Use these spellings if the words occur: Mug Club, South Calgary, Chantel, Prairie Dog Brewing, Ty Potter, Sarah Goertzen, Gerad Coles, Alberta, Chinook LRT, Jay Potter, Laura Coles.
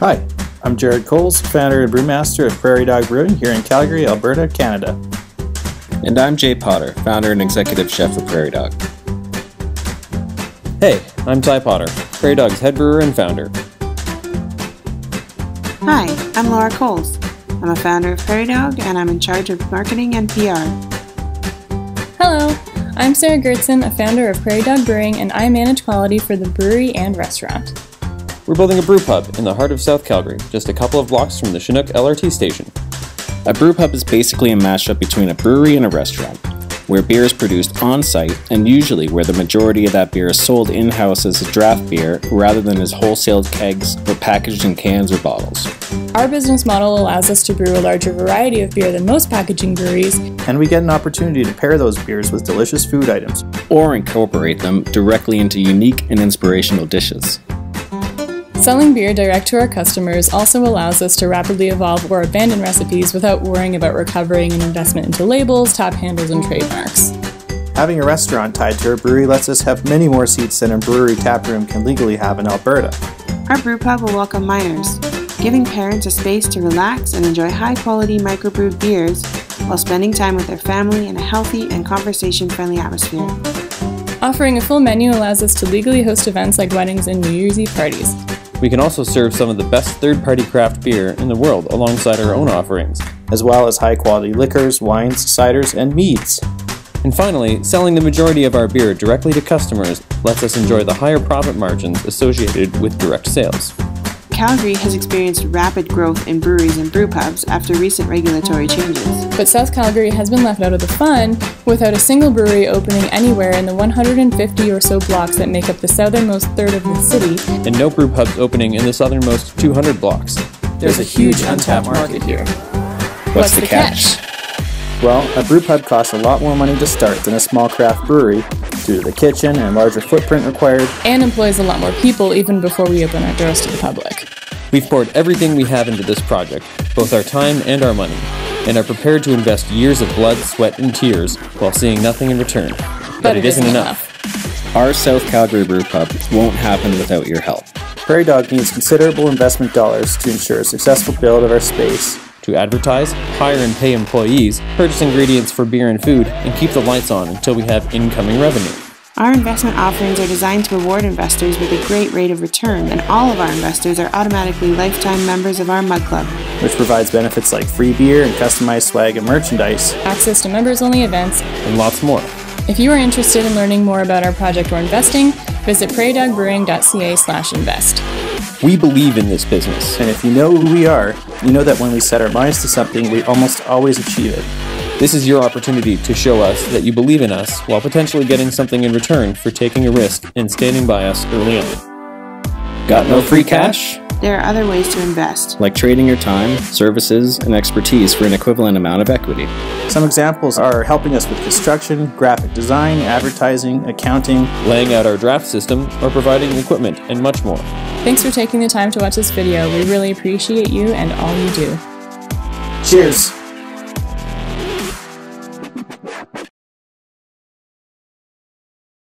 Hi, I'm Gerad Coles, founder and brewmaster of Prairie Dog Brewing here in Calgary, Alberta, Canada. And I'm Jay Potter, founder and executive chef of Prairie Dog. Hey, I'm Ty Potter, Prairie Dog's head brewer and founder. Hi, I'm Laura Coles. I'm a founder of Prairie Dog and I'm in charge of marketing and PR. Hello, I'm Sarah Goertzen, a founder of Prairie Dog Brewing, and I manage quality for the brewery and restaurant. We're building a brew pub in the heart of South Calgary, just a couple of blocks from the Chinook LRT station. A brew pub is basically a mashup between a brewery and a restaurant, where beer is produced on-site and usually where the majority of that beer is sold in-house as a draft beer rather than as wholesaled kegs or packaged in cans or bottles. Our business model allows us to brew a larger variety of beer than most packaging breweries, and we get an opportunity to pair those beers with delicious food items or incorporate them directly into unique and inspirational dishes. Selling beer direct to our customers also allows us to rapidly evolve or abandon recipes without worrying about recovering an investment into labels, top handles, and trademarks. Having a restaurant tied to a brewery lets us have many more seats than a brewery taproom can legally have in Alberta. Our brewpub will welcome minors, giving parents a space to relax and enjoy high-quality microbrewed beers while spending time with their family in a healthy and conversation-friendly atmosphere. Offering a full menu allows us to legally host events like weddings and New Year's Eve parties. We can also serve some of the best third-party craft beer in the world alongside our own offerings, as well as high-quality liquors, wines, ciders, and meads. And finally, selling the majority of our beer directly to customers lets us enjoy the higher profit margins associated with direct sales. Calgary has experienced rapid growth in breweries and brewpubs after recent regulatory changes. But South Calgary has been left out of the fun, without a single brewery opening anywhere in the 150 or so blocks that make up the southernmost third of the city, and no brewpubs opening in the southernmost 200 blocks. There's a huge untapped market here. What's the catch? Well, a brewpub costs a lot more money to start than a small craft brewery due to the kitchen and larger footprint required, and employs a lot more people even before we open our doors to the public. We've poured everything we have into this project, both our time and our money, and are prepared to invest years of blood, sweat, and tears while seeing nothing in return. But it isn't enough. Our South Calgary brew pub won't happen without your help. Prairie Dog needs considerable investment dollars to ensure a successful build of our space, to advertise, hire and pay employees, purchase ingredients for beer and food, and keep the lights on until we have incoming revenue. Our investment offerings are designed to reward investors with a great rate of return, and all of our investors are automatically lifetime members of our Mug Club, which provides benefits like free beer and customized swag and merchandise, access to members-only events, and lots more. If you are interested in learning more about our project or investing, visit prairiedogbrewing.ca/invest. We believe in this business. And if you know who we are, you know that when we set our minds to something, we almost always achieve it. This is your opportunity to show us that you believe in us while potentially getting something in return for taking a risk and standing by us early on. Got no free cash? There are other ways to invest, like trading your time, services, and expertise for an equivalent amount of equity. Some examples are helping us with construction, graphic design, advertising, accounting, laying out our draft system, or providing equipment, and much more. Thanks for taking the time to watch this video. We really appreciate you and all you do. Cheers!